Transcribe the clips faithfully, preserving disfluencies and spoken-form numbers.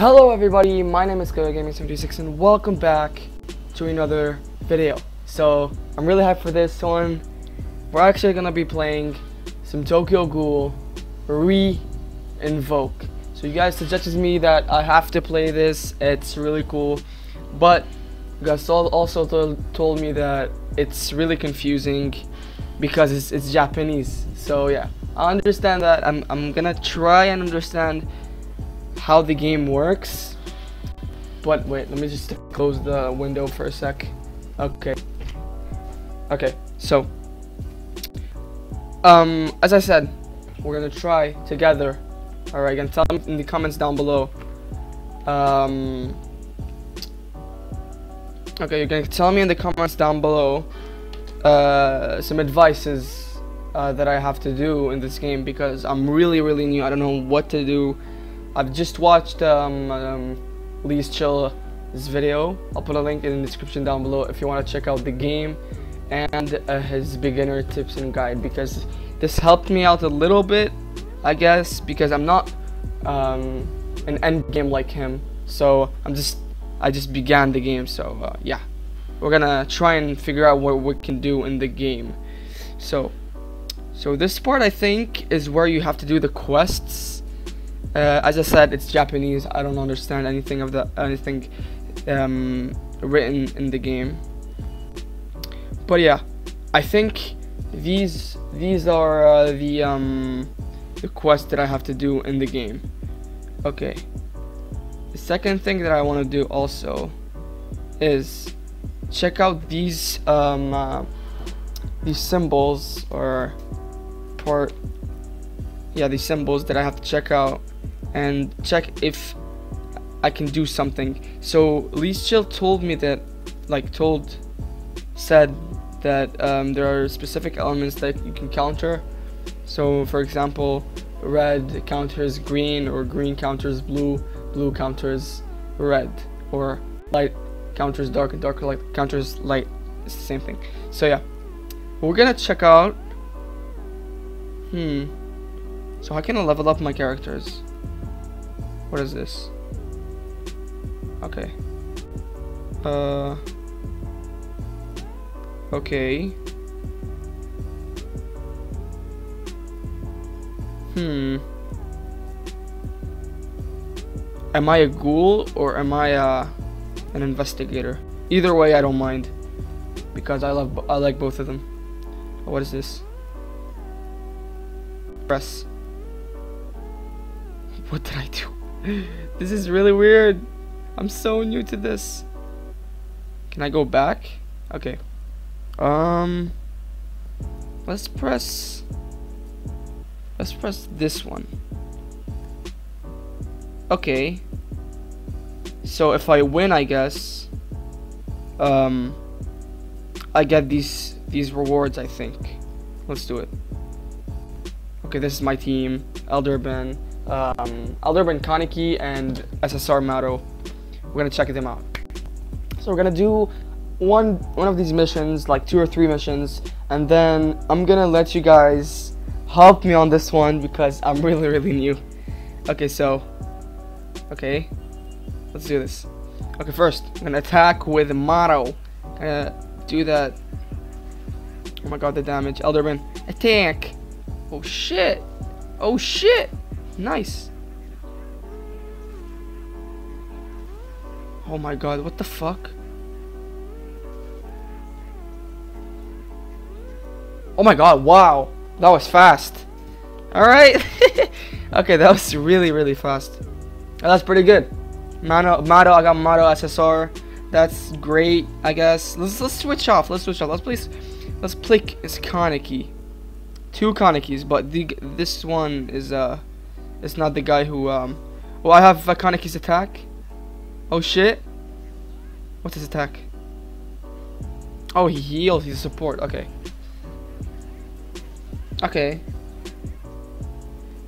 Hello everybody, my name is Gaming seventy-six and welcome back to another video. So I'm really hyped for this one. We're actually gonna be playing some Tokyo Ghoul Re-Invoke. So you guys suggested me that I have to play this. It's really cool, but you guys also told me that it's really confusing because it's, it's Japanese. So yeah, I understand that. I'm, I'm gonna try and understand how the game works, but wait, let me just close the window for a sec. Okay okay, so um as I said, we're gonna try together. All right, and tell me in the comments down below. Um okay, you're gonna tell me in the comments down below uh some advices uh, that I have to do in this game, because I'm really really new. I don't know what to do. I've just watched um, um, Lee's Chill's video. I'll put a link in the description down below if you want to check out the game and uh, his beginner tips and guide, because this helped me out a little bit, I guess, because I'm not um, an end game like him. So I'm just I just began the game. So uh, yeah, we're gonna try and figure out what we can do in the game. So so this part, I think, is where you have to do the quests. Uh, as I said, it's Japanese. I don't understand anything of the anything um, written in the game. But yeah, I think these these are uh, the um, the quests that I have to do in the game. Okay. The second thing that I want to do also is check out these um, uh, these symbols or part. Yeah, these symbols that I have to check out and check if I can do something. So Lee's Chill told me that, like told, said that um, there are specific elements that you can counter. So for example, red counters green, or green counters blue, blue counters red, or light counters dark, and dark light counters light. It's the same thing. So yeah, we're gonna check out. Hmm. So how can I level up my characters? What is this? Okay. Uh. Okay. Hmm. Am I a ghoul or am I uh, an investigator? Either way, I don't mind, because I love I like both of them. What is this? Press. What did I do? This is really weird. I'm so new to this. Can I go back? Okay. Um. Let's press. Let's press this one. Okay. So if I win, I guess. Um. I get these these rewards, I think. Let's do it. Okay, this is my team. Elderbin. Um, Elderbin, Kaneki, and S S R Mado. We're gonna check them out. So we're gonna do one one of these missions, like two or three missions, and then I'm gonna let you guys help me on this one because I'm really really new. Okay, so okay, let's do this. Okay, first I'm gonna attack with Mado. Gonna do that. Oh my god, the damage. Elderbin, attack! Oh shit! Oh shit! Nice. Oh my god, what the fuck? Oh my god, wow. That was fast. Alright. Okay, that was really, really fast. That's pretty good. Mado, Mado, I got Mado, S S R. That's great, I guess. Let's let's switch off. Let's switch off. Let's please let's play Kaneki. Two Kanekis, but the this one is uh it's not the guy who, um... Well, I have uh, Kaneki's attack. Oh, shit. What's his attack? Oh, he heals. He's a support. Okay. Okay.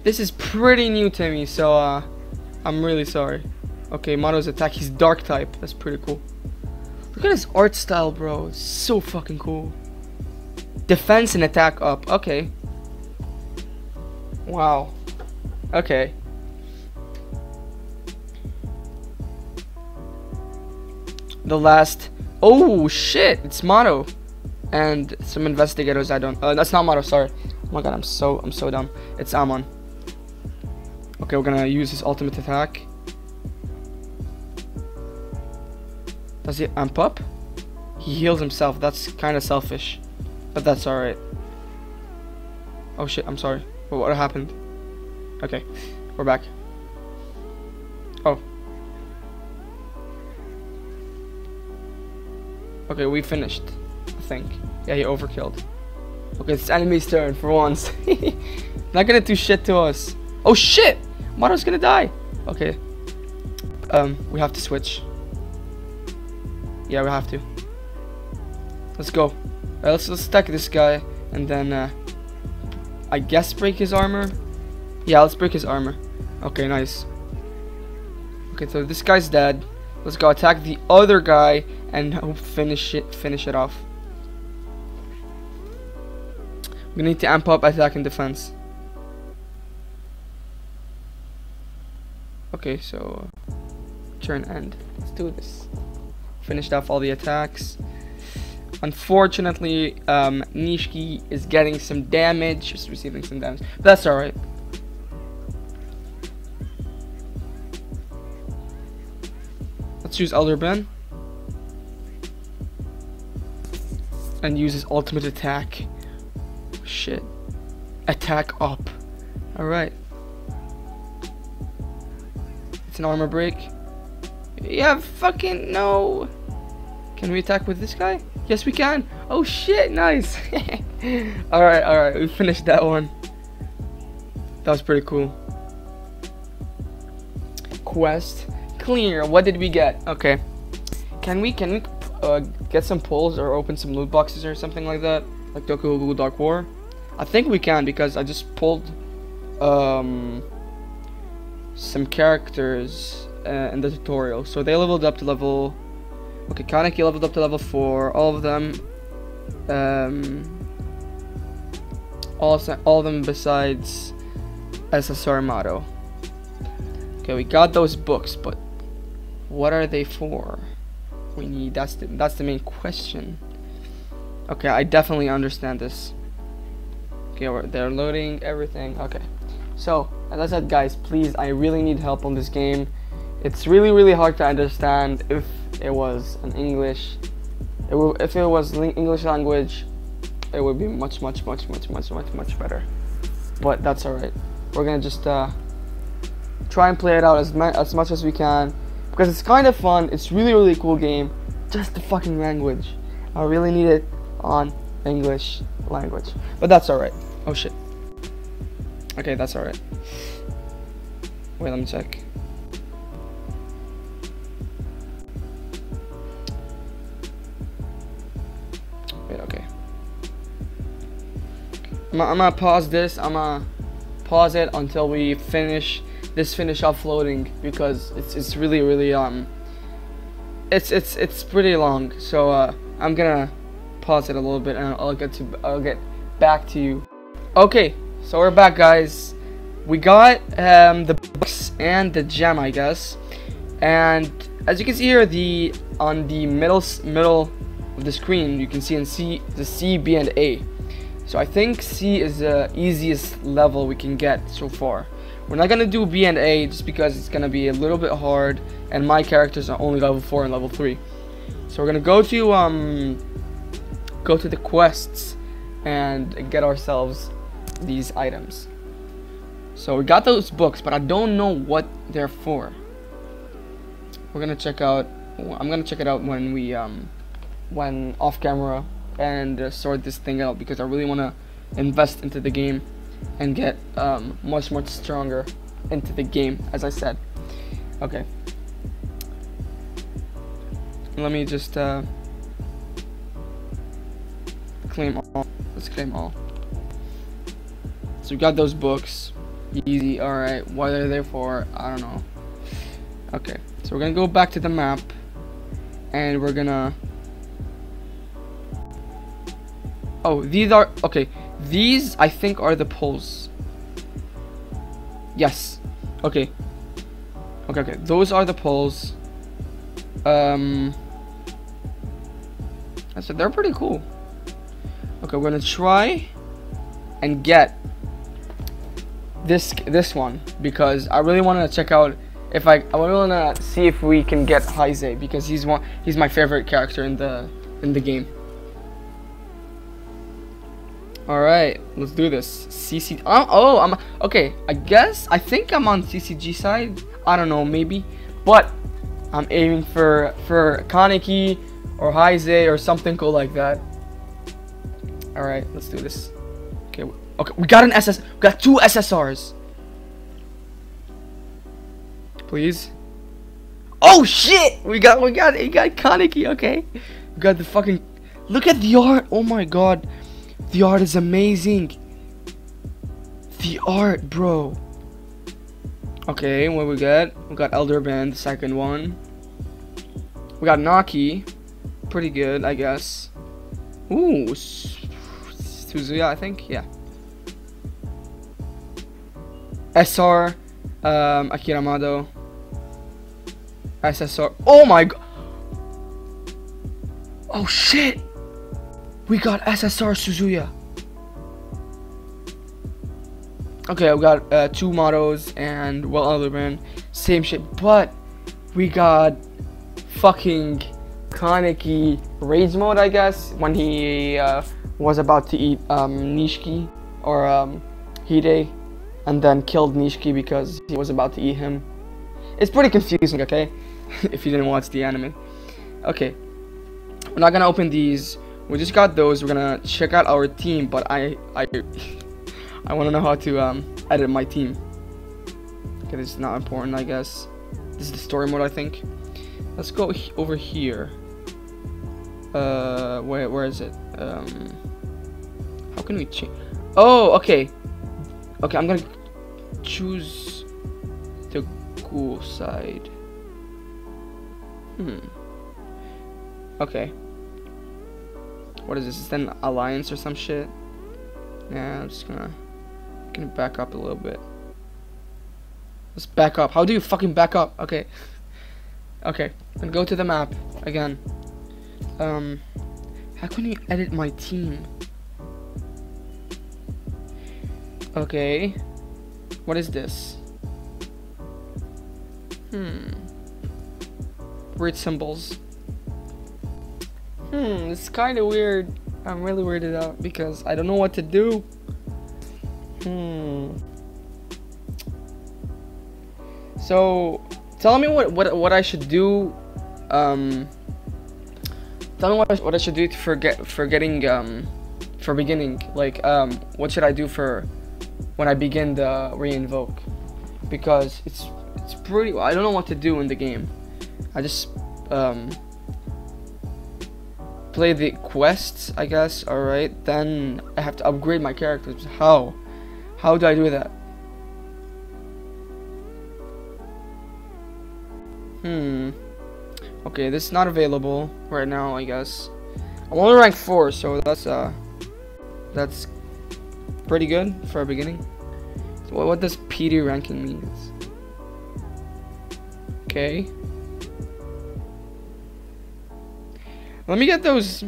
This is pretty new to me, so, uh... I'm really sorry. Okay, Mado's attack. He's dark type. That's pretty cool. Look at his art style, bro. It's so fucking cool. Defense and attack up. Okay. Wow. Okay. the last... Oh, shit. It's Mado. And some investigators I don't... Uh, that's not Mado, sorry. Oh my god, I'm so I'm so dumb. It's Amon. Okay, we're gonna use his ultimate attack. Does he amp up? He heals himself. That's kind of selfish. But that's alright. Oh shit, I'm sorry. What, what happened? Okay, we're back. Oh. Okay, we finished, I think. Yeah, he overkilled. Okay, it's enemy's turn for once. Not gonna do shit to us. Oh shit! Mado's gonna die! Okay. Um, we have to switch. Yeah, we have to. Let's go. Right, let's let's attack this guy and then uh, I guess break his armor. Yeah, let's break his armor. Okay, nice. Okay, so this guy's dead. Let's go attack the other guy and hope finish it finish it off. We need to amp up attack and defense. Okay, so uh, turn end. Let's do this. Finished off all the attacks. Unfortunately, um, Nishiki is getting some damage. She's receiving some damage. But that's alright. Let's use Elderbin. And use his ultimate attack. Shit. Attack up. Alright. It's an armor break. Yeah, fucking no. Can we attack with this guy? Yes, we can. Oh shit, nice. Alright, alright, we finished that one. That was pretty cool. Quest clear. What did we get? Okay. Can we can we uh, get some pulls or open some loot boxes or something like that? Like Tokyo Ghoul Dark War? I think we can because I just pulled um some characters uh, in the tutorial. So they leveled up to level... Okay, Kaneki leveled up to level four. All of them, um, all, all of them besides S S R Mado. Okay, we got those books, but what are they for? We need that's the that's the main question. Okay, I definitely understand this. Okay, we're, they're loading everything. Okay, so as I said, guys, please, I really need help on this game. It's really, really hard to understand. If it was an English, it will, if it was English language, it would be much, much, much, much, much, much, much better. But that's all right. We're gonna just uh, try and play it out as as much as we can because it's kind of fun. It's really, really cool game. Just the fucking language. I really need it on English language. But that's all right. Oh shit. Okay, that's all right. Wait, let me check. Okay, I'm gonna pause this. I'm gonna pause it until we finish this finish uploading because it's it's really really um it's it's it's pretty long. So uh, I'm gonna pause it a little bit and I'll get to I'll get back to you. Okay, so we're back, guys. We got um, the books and the gem, I guess. And as you can see here, the on the middle middle. of the screen you can see and see the C, B, and A. So I think C is the easiest level we can get so far. We're not gonna do B and A just because it's gonna be a little bit hard and my characters are only level four and level three. So we're gonna go to um go to the quests and get ourselves these items. So we got those books, but I don't know what they're for. We're gonna check out I'm gonna check it out when we um when off camera and uh, sort this thing out because I really want to invest into the game and get um, much much stronger into the game, as I said. Okay, let me just uh, claim all. Let's claim all. So we got those books, easy. All right, what are they for? I don't know. Okay, so we're gonna go back to the map and we're gonna... Oh, these are... Okay, these, I think, are the poles. Yes. Okay. Okay, okay. Those are the poles. Um, I said they're pretty cool. Okay, we're gonna try and get this this one because I really want to check out if I I really want to see if we can get Haise because he's one he's my favorite character in the in the game. All right, let's do this. C C. Oh, oh, I'm okay. I guess I think I'm on C C G side. I don't know, maybe, but I'm aiming for for Kaneki or Haise or something cool like that. All right, let's do this. Okay, okay, we got an S S. We got two S S Rs. Please. Oh shit! We got we got we got Kaneki. Okay, we got the fucking. Look at the art. Oh my god. The art is amazing. The art, bro. Okay, what we got? We got Elderbin, the second one. We got Naki. Pretty good, I guess. Ooh, Suzuya, I think. Yeah. S R, um, Akira Mado. S S R. Oh my god. Oh shit. We got S S R Suzuya. Okay, we got uh, two Mados and well, Elderbin, same shit. But we got fucking Kaneki rage mode, I guess, when he uh, was about to eat um, Nishiki or um, Hide, and then killed Nishiki because he was about to eat him. It's pretty confusing, okay? If you didn't watch the anime, okay. We're not gonna open these. We just got those. We're gonna check out our team, but I I I wanna know how to um edit my team. Okay, this is not important, I guess. This is the story mode, I think. Let's go he over here. Uh where where is it? Um how can we change? Oh, okay. Okay, I'm gonna choose the cool side. Hmm. Okay. What is this? Is that an alliance or some shit? Yeah, I'm just gonna, gonna back up a little bit. Let's back up. How do you fucking back up? Okay. Okay. And go to the map again. Um, how can you edit my team? Okay. What is this? Hmm. Weird symbols. Hmm, it's kind of weird. I'm really weirded out because I don't know what to do. Hmm. So, tell me what what what I should do. Um. Tell me what I, what I should do to forget for getting um for beginning. Like um, what should I do for when I begin the re-invoke? Because it's it's pretty. I don't know what to do in the game. I just um. play the quests, I guess. All right, then I have to upgrade my characters. How? How do I do that? Hmm. Okay, this is not available right now, I guess. I'm only rank four, so that's uh, that's pretty good for a beginning. So what, what does P D ranking means? Okay. Let me get those.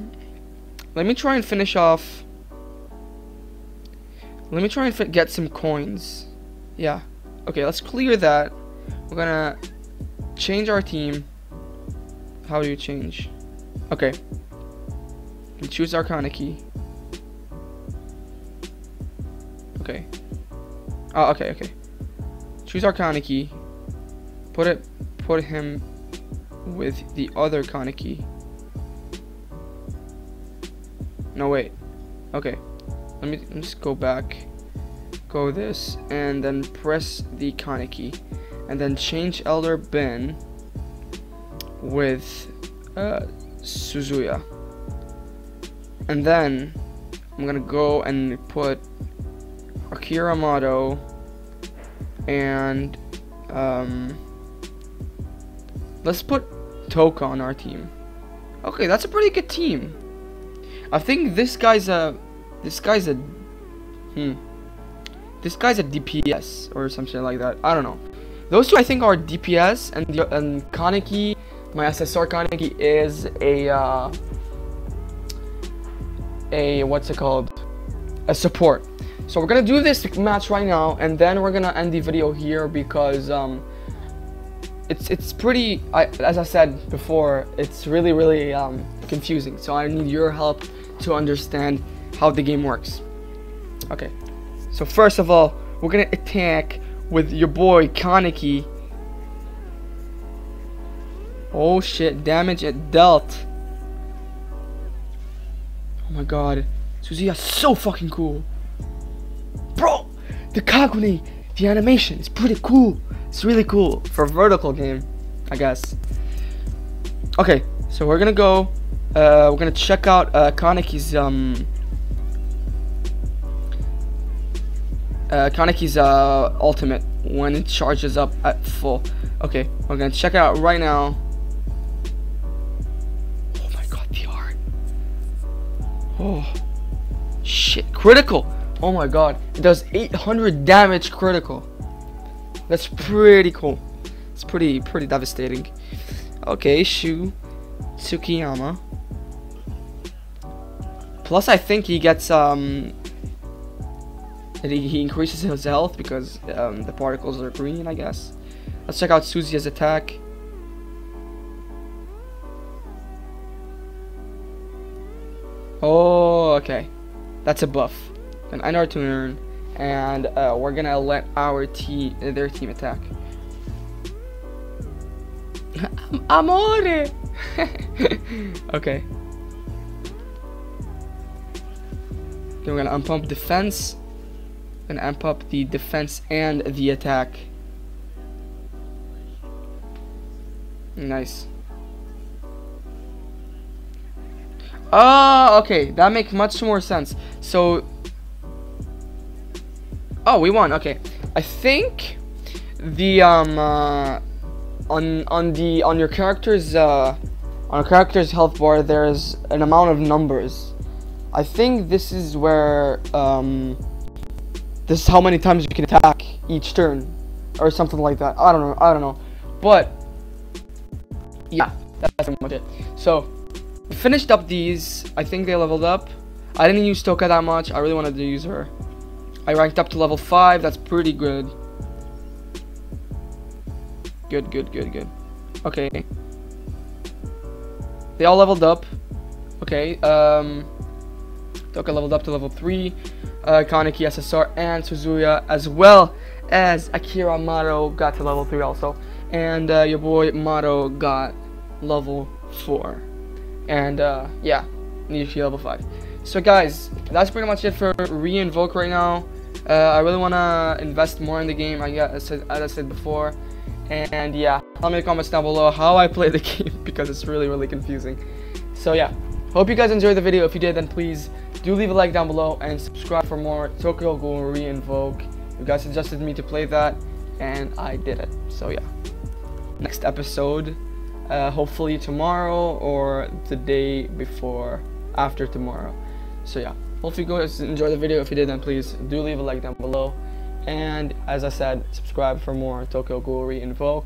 Let me try and finish off. Let me try and get some coins. Yeah. Okay, let's clear that. We're gonna change our team. How do you change? Okay. We can choose our Kaneki. Okay. Oh, okay, okay. Choose our Kaneki. Put it. Put him with the other Kaneki. No, wait. Okay. Let me just go back. Go this. And then press the Kaneki. And then change Elderbin with uh, Suzuya. And then I'm going to go and put Akira Mado and um, let's put Toka on our team. Okay, that's a pretty good team. I think this guy's a, this guy's a, hmm, this guy's a D P S or something like that. I don't know. Those two I think are D P S, and the, and Kaneki, my S S R Kaneki is a uh, a, what's it called, a support. So we're going to do this match right now, and then we're going to end the video here because um, it's it's pretty, I, as I said before, it's really, really um, confusing. So I need your help to understand how the game works. Okay, so first of all, we're going to attack with your boy, Kaneki. Oh shit, damage it dealt. Oh my god, Suzuya so fucking cool. Bro, the Kagune, the animation is pretty cool. It's really cool for a vertical game, I guess. Okay, so we're gonna go. Uh, we're gonna check out uh, Kaneki's um, uh, Kaneki's uh, ultimate when it charges up at full. Okay, we're gonna check it out right now. Oh my god, the art. Oh shit, critical. Oh my god, it does eight hundred damage critical. That's pretty cool. It's pretty, pretty devastating. Okay, Shu Tsukiyama. Plus, I think he gets, um... He, he increases his health because um, the particles are green, I guess. Let's check out Suzuya's attack. Oh, okay. That's a buff. An N R turn, and uh, we're gonna let our team, uh, their team attack. Amore! Okay. Okay, we're gonna unpump defense, and amp up the defense and the attack. Nice. Oh, okay, that makes much more sense. So. Oh, we won. Okay, I think the um uh, on on the on your character's uh, on your character's health bar there's an amount of numbers. I think this is where um this is how many times you can attack each turn or something like that. I don't know. I don't know. But yeah, that's pretty much it. So we finished up these. I think they leveled up. I didn't use Toka that much. I really wanted to use her. I ranked up to level five, that's pretty good. Good, good, good, good. Okay. They all leveled up. Okay, um... Toka leveled up to level three. Uh, Kaneki, S S R, and Suzuya, as well as Akira Mado got to level three also. And uh, your boy Mado got level four. And uh, yeah, Nishio level five. So guys, that's pretty much it for Re-Invoke right now. Uh, I really want to invest more in the game, I guess, as I said before. And yeah, tell me in the comments down below how I play the game because it's really, really confusing. So yeah, hope you guys enjoyed the video. If you did, then please do leave a like down below and subscribe for more Tokyo Ghoul Re-Invoke. You guys suggested me to play that, and I did it. So yeah, next episode, uh, hopefully tomorrow or the day before after tomorrow. So yeah, hope you guys enjoyed the video. If you did, then please do leave a like down below. And as I said, subscribe for more Tokyo Ghoul Re-Invoke.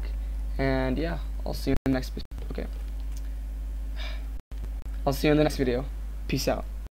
And yeah, I'll see you in the next video. Okay. I'll see you in the next video. Peace out.